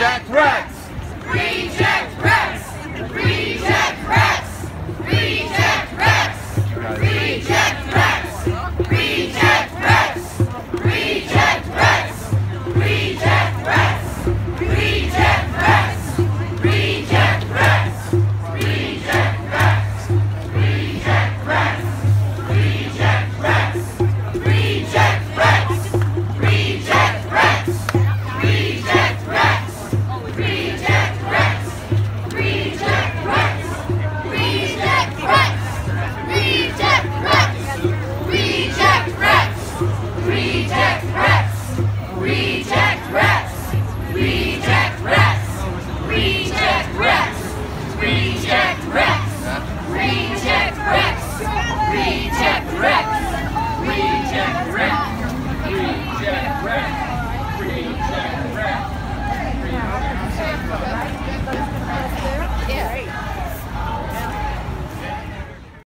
That's right.